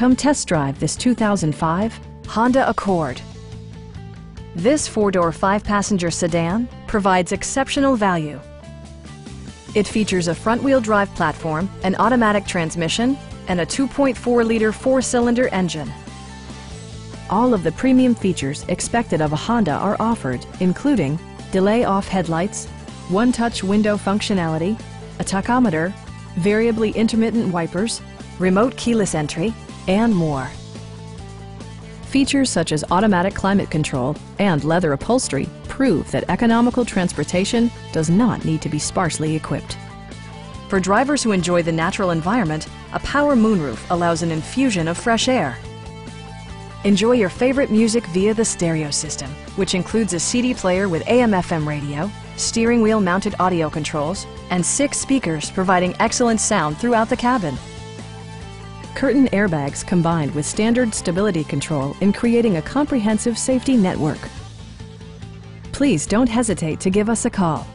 Come test drive this 2005 Honda Accord. This 4-door, 5-passenger sedan provides exceptional value. It features a front-wheel drive platform, an automatic transmission, and a 2.4-liter 4-cylinder engine. All of the premium features expected of a Honda are offered, including delay-off headlights, one-touch window functionality, a tachometer, variably intermittent wipers, remote keyless entry, and more. Features such as automatic climate control and leather upholstery prove that economical transportation does not need to be sparsely equipped. For drivers who enjoy the natural environment, a power moonroof allows an infusion of fresh air. Enjoy your favorite music via the stereo system, which includes a CD player with AM/FM radio, steering wheel mounted audio controls, and 6 speakers providing excellent sound throughout the cabin. Curtain airbags combined with standard stability control in creating a comprehensive safety network. Please don't hesitate to give us a call.